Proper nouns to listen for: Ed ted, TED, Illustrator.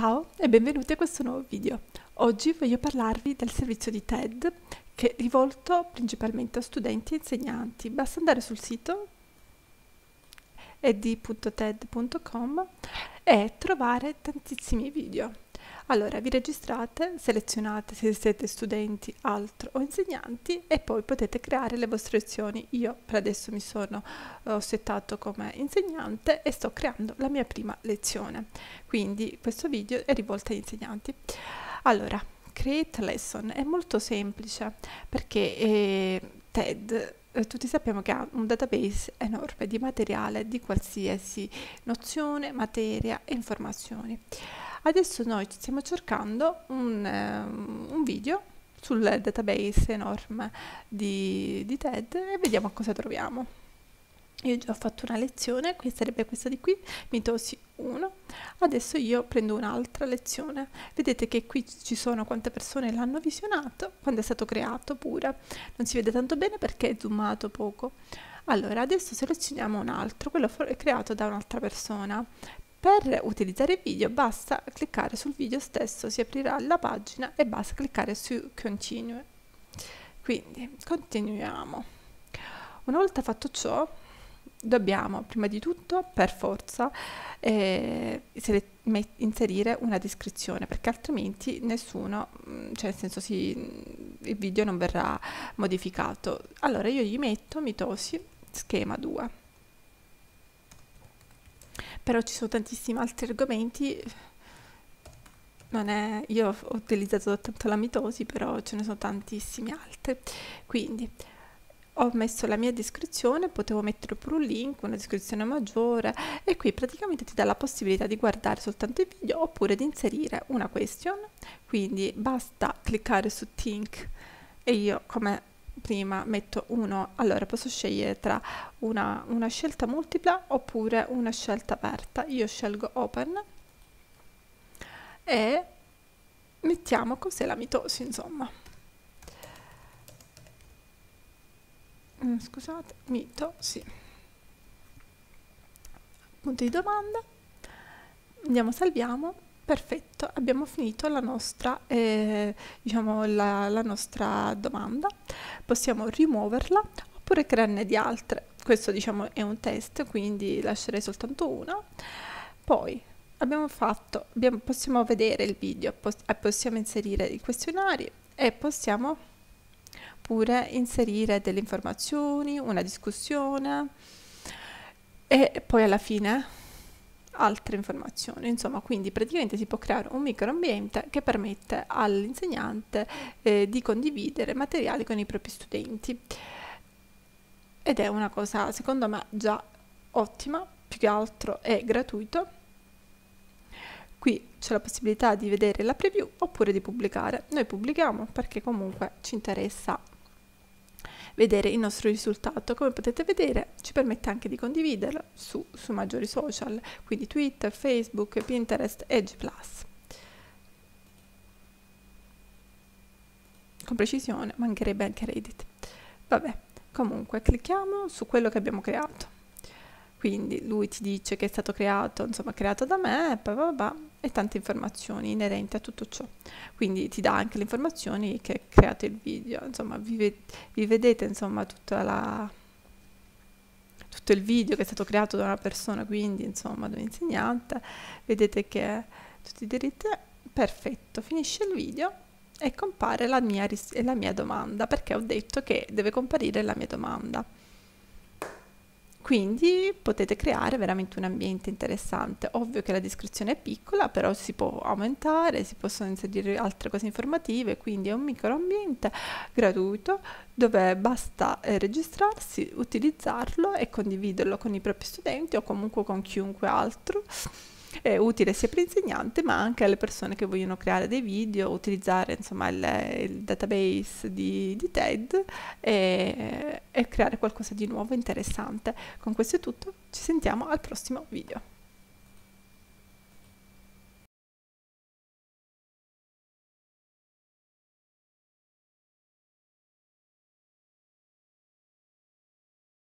Ciao e benvenuti a questo nuovo video. Oggi voglio parlarvi del servizio di TED che è rivolto principalmente a studenti e insegnanti. Basta andare sul sito ed.ted.com e trovare tantissimi video. Allora vi registrate, selezionate se siete studenti, altro o insegnanti e poi potete creare le vostre lezioni. Io per adesso mi sono settato come insegnante e sto creando la mia prima lezione, quindi questo video è rivolto agli insegnanti. Allora, create lesson è molto semplice perché TED tutti sappiamo che ha un database enorme di materiale di qualsiasi nozione, materia e informazioni. Adesso noi stiamo cercando un video sul database enorme di TED e vediamo cosa troviamo. Io già ho fatto una lezione, sarebbe questa di qui, mitosi 1. Adesso io prendo un'altra lezione. Vedete che qui ci sono quante persone l'hanno visionato, quando è stato creato pure. Non si vede tanto bene perché è zoomato poco. Allora, adesso selezioniamo un altro, quello creato da un'altra persona. Per utilizzare il video basta cliccare sul video stesso, si aprirà la pagina e basta cliccare su Continue. Quindi continuiamo. Una volta fatto ciò, dobbiamo prima di tutto per forza inserire una descrizione, perché altrimenti nessuno, cioè nel senso il video non verrà modificato. Allora io gli metto mitosi schema 2. Però ci sono tantissimi altri argomenti, io ho utilizzato tanto la mitosi, però ce ne sono tantissimi altri. Quindi ho messo la mia descrizione, potevo mettere pure un link, una descrizione maggiore, e qui praticamente ti dà la possibilità di guardare soltanto il video oppure di inserire una question. Quindi basta cliccare su Think e io come prima metto 1. Allora posso scegliere tra una scelta multipla oppure una scelta aperta. Io scelgo open e mettiamo cos'è la mitosi, insomma. Scusate, mitosi. Punto di domanda. Andiamo, salviamo. Perfetto, abbiamo finito la nostra, la nostra domanda. Possiamo rimuoverla oppure crearne di altre. Questo è un test, quindi lascerei soltanto una. Poi possiamo vedere il video, possiamo inserire i questionari e possiamo pure inserire delle informazioni, una discussione e poi alla fine altre informazioni, insomma. Quindi praticamente si può creare un microambiente che permette all'insegnante di condividere materiali con i propri studenti, ed è una cosa secondo me già ottima, più che altro è gratuito. Qui c'è la possibilità di vedere la preview oppure di pubblicare. Noi pubblichiamo perché comunque ci interessa vedere il nostro risultato. Come potete vedere ci permette anche di condividerlo su maggiori social, quindi Twitter, Facebook, Pinterest, Edge+. Con precisione mancherebbe anche Reddit. Vabbè, comunque clicchiamo su quello che abbiamo creato. Quindi lui ti dice che è stato creato, insomma creato da me, e tante informazioni inerenti a tutto ciò. Quindi ti dà anche le informazioni che è creato il video, insomma vi vedete insomma tutto il video che è stato creato da una persona, quindi insomma da un insegnante. Vedete che tutti i diritti. Perfetto, finisce il video e compare la mia domanda, perché ho detto che deve comparire la mia domanda. Quindi potete creare veramente un ambiente interessante. Ovvio che la descrizione è piccola, però si può aumentare, si possono inserire altre cose informative, quindi è un microambiente gratuito dove basta registrarsi, utilizzarlo e condividerlo con i propri studenti o comunque con chiunque altro. È utile sia per l'insegnante ma anche alle persone che vogliono creare dei video, utilizzare insomma il database di TED e creare qualcosa di nuovo e interessante. Con questo è tutto, ci sentiamo al prossimo video.